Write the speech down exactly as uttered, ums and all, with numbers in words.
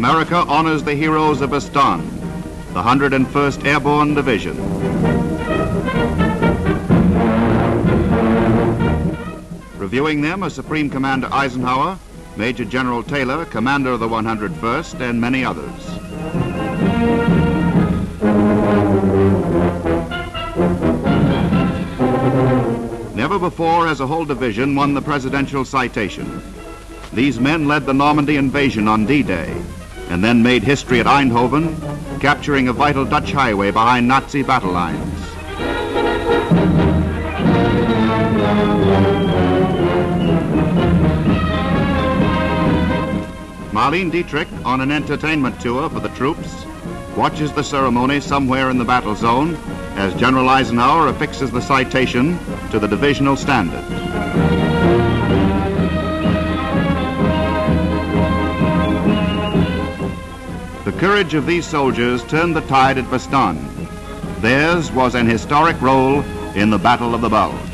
America honors the heroes of Bastogne, the one hundred and first Airborne Division. Reviewing them are Supreme Commander Eisenhower, Major General Taylor, commander of the one hundred and first, and many others. Never before has a whole division won the presidential citation. These men led the Normandy invasion on D Day and then made history at Eindhoven, capturing a vital Dutch highway behind Nazi battle lines. Marlene Dietrich, on an entertainment tour for the troops, watches the ceremony somewhere in the battle zone as General Eisenhower affixes the citation to the divisional standard. The courage of these soldiers turned the tide at Bastogne. Theirs was an historic role in the Battle of the Bulge.